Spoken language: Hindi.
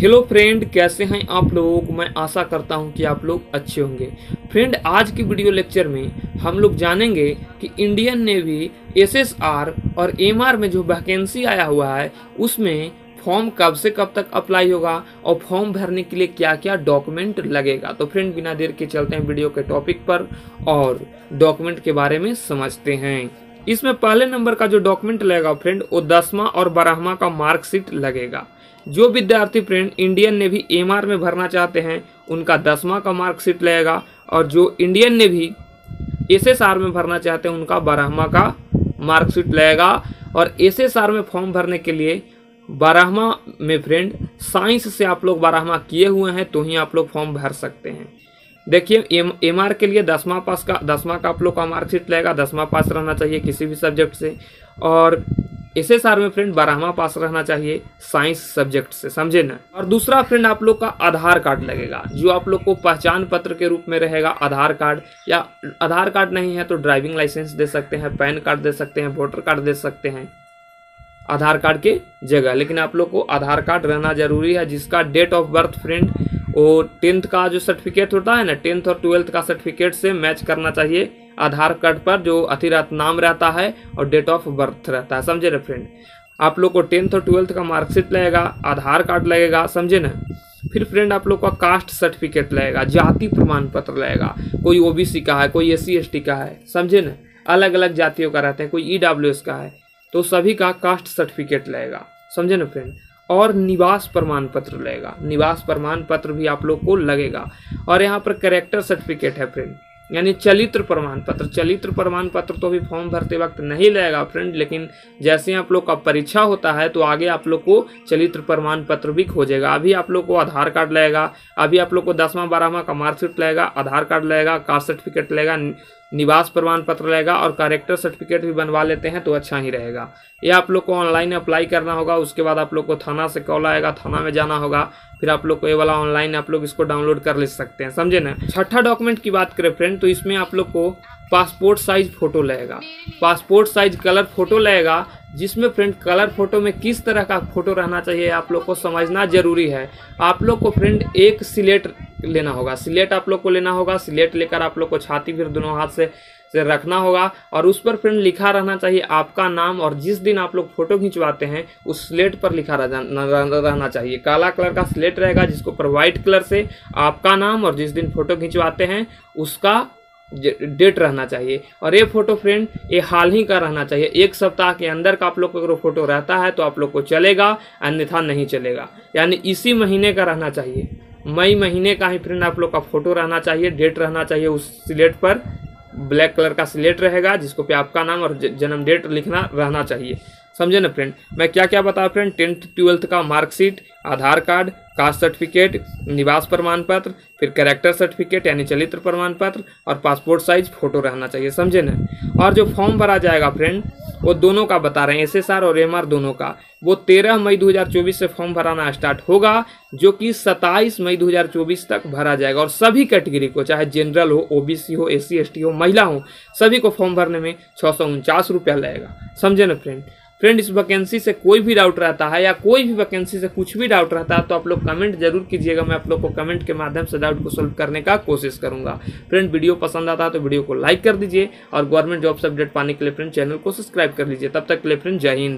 हेलो फ्रेंड, कैसे हैं आप लोग। मैं आशा करता हूं कि आप लोग अच्छे होंगे। फ्रेंड, आज की वीडियो लेक्चर में हम लोग जानेंगे कि इंडियन नेवी एसएसआर और एमआर में जो वैकेंसी आया हुआ है उसमें फॉर्म कब से कब तक अप्लाई होगा और फॉर्म भरने के लिए क्या क्या डॉक्यूमेंट लगेगा। तो फ्रेंड, बिना देर के चलते हैं वीडियो के टॉपिक पर और डॉक्यूमेंट के बारे में समझते हैं। इसमें पहले नंबर का जो डॉक्यूमेंट लगेगा फ्रेंड वो 10वां और 12वां का मार्कशीट लगेगा। जो विद्यार्थी फ्रेंड इंडियन नेवी एमआर में भरना चाहते हैं उनका 10वां का मार्कशीट लगेगा और जो इंडियन नेवी एसएसआर में भरना चाहते हैं उनका 12वां का मार्कशीट लगेगा। और एसएसआर में फॉर्म भरने के लिए 12वां में फ्रेंड साइंस से आप लोग 12वां किए हुए हैं तो ही आप लोग फॉर्म भर सकते हैं। देखिए एमआर के लिए 10वां का आप लोग का मार्कशीट लगेगा, 10वां पास रहना चाहिए किसी भी सब्जेक्ट से। और एसएसआर में फ्रेंड 12वां पास रहना चाहिए साइंस सब्जेक्ट से, समझे ना। और दूसरा फ्रेंड आप लोग का आधार कार्ड लगेगा जो आप लोग को पहचान पत्र के रूप में रहेगा। आधार कार्ड या आधार कार्ड नहीं है तो ड्राइविंग लाइसेंस दे सकते हैं, पैन कार्ड दे सकते हैं, वोटर कार्ड दे सकते हैं आधार कार्ड के जगह। लेकिन आप लोग को आधार कार्ड रहना जरूरी है जिसका डेट ऑफ बर्थ फ्रेंड वो 10th का जो सर्टिफिकेट होता है ना, 10th और 12th का सर्टिफिकेट से मैच करना चाहिए। आधार कार्ड पर जो अतिरिक्त नाम रहता है और डेट ऑफ बर्थ रहता है, समझे ना फ्रेंड। आप लोग को 10th और 12th का मार्कशीट लगेगा, आधार कार्ड लगेगा, समझे ना। फिर फ्रेंड आप लोग का कास्ट सर्टिफिकेट लगेगा, जाति प्रमाण पत्र लगेगा। कोई ओबीसी का है, कोई SC ST का है, समझे ना। अलग अलग जातियों का रहते हैं, कोई EWS का है, तो सभी का कास्ट सर्टिफिकेट लगेगा, समझे ना फ्रेंड। और निवास प्रमाण पत्र लगेगा, निवास प्रमाण पत्र भी आप लोग को लगेगा। और यहाँ पर कैरेक्टर सर्टिफिकेट है फ्रेंड यानी चरित्र प्रमाण पत्र। चरित्र प्रमाण पत्र तो भी फॉर्म भरते वक्त नहीं लगेगा फ्रेंड, लेकिन जैसे आप लोग का परीक्षा होता है तो आगे आप लोग को चरित्र प्रमाण पत्र भी खोजेगा। अभी आप लोग को आधार कार्ड लगेगा, अभी आप लोग को 10वां 12वां का मार्कशीट लगेगा, आधार कार्ड लगेगा, कास्ट सर्टिफिकेट लगेगा, निवास प्रमाण पत्र लगेगा। और कैरेक्टर सर्टिफिकेट भी बनवा लेते हैं तो अच्छा ही रहेगा। ये आप लोग को ऑनलाइन अप्लाई करना होगा। उसके बाद आप लोग को थाना से कॉल आएगा, थाना में जाना होगा, फिर आप लोग को ये वाला ऑनलाइन आप लोग इसको डाउनलोड कर ले सकते हैं, समझे ना। छठा डॉक्यूमेंट की बात करें फ्रेंड तो इसमें आप लोग को पासपोर्ट साइज फोटो लगेगा, पासपोर्ट साइज कलर फोटो लगेगा। जिसमें फ्रेंड कलर फोटो में किस तरह का फोटो रहना चाहिए आप लोग को समझना जरूरी है। आप लोग को फ्रेंड एक स्लेट लेना होगा, स्लेट आप लोग को लेना होगा। स्लेट लेकर आप लोग को छाती फिर दोनों हाथ से रखना होगा और उस पर फ्रेंड लिखा रहना चाहिए आपका नाम। और जिस दिन आप लोग फोटो खिंचवाते हैं उस स्लेट पर लिखा रहना चाहिए। काला कलर का स्लेट रहेगा जिसको पर व्हाइट कलर से आपका नाम और जिस दिन फोटो खिंचवाते हैं उसका डेट रहना चाहिए। और ये फोटो फ्रेंड ये हाल ही का रहना चाहिए, 1 सप्ताह के अंदर का आप लोग को अगर फोटो रहता है तो आप लोग को चलेगा, अन्यथा नहीं चलेगा। यानी इसी महीने का रहना चाहिए, मई महीने का ही फ्रेंड आप लोग का फोटो रहना चाहिए, डेट रहना चाहिए। उस स्लेट पर ब्लैक कलर का स्लेट रहेगा जिसको पे आपका नाम और जन्म डेट लिखना रहना चाहिए, समझे ना फ्रेंड। मैं क्या क्या बताया फ्रेंड, 10th 12th का marksheet, Aadhaar card, caste certificate, निवास प्रमाण पत्र, फिर कैरेक्टर सर्टिफिकेट यानी चरित्र प्रमाण पत्र और पासपोर्ट साइज फोटो रहना चाहिए, समझे ना। और जो फॉर्म भरा जाएगा फ्रेंड वो दोनों का बता रहे हैं, एसएसआर और एमआर दोनों का। वो 13 मई 2024 से फॉर्म भराना स्टार्ट होगा जो कि 27 मई 2024 तक भरा जाएगा। और सभी कैटेगरी को, चाहे जनरल हो, ओबीसी हो, SC ST हो, महिला हो, सभी को फॉर्म भरने में 649 रुपया लगेगा, समझे ना फ्रेंड। फ्रेंड इस वैकेंसी से कोई भी डाउट रहता है या कोई भी वैकेंसी से कुछ भी डाउट रहता है तो आप लोग कमेंट जरूर कीजिएगा। मैं आप लोग को कमेंट के माध्यम से डाउट को सॉल्व करने का कोशिश करूंगा। फ्रेंड वीडियो पसंद आता है तो वीडियो को लाइक कर दीजिए और गवर्नमेंट जॉब से अपडेट पाने के लिए फ्रेंड चैनल को सब्सक्राइब कर लीजिए। तब तक के लिए फ्रेंड जय हिंद।